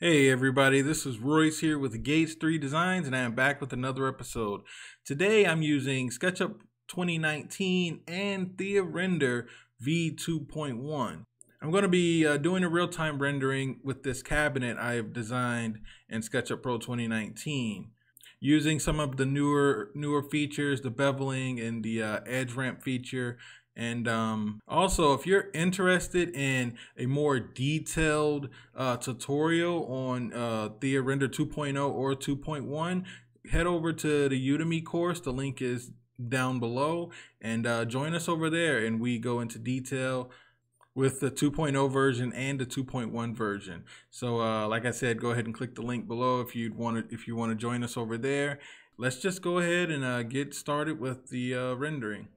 Hey everybody, this is Royce here with Gates 3 Designs, and I am back with another episode. Today I'm using SketchUp 2019 and Thea Render v2.1. I'm going to be doing a real-time rendering with this cabinet I have designed in SketchUp Pro 2019. Using some of the newer features, the beveling and the edge ramp feature. And also, if you're interested in a more detailed tutorial on Thea Render 2.0 or 2.1, head over to the Udemy course. The link is down below, and join us over there, and we go into detail with the 2.0 version and the 2.1 version. So like I said, go ahead and click the link below if you want to join us over there. Let's just go ahead and get started with the rendering.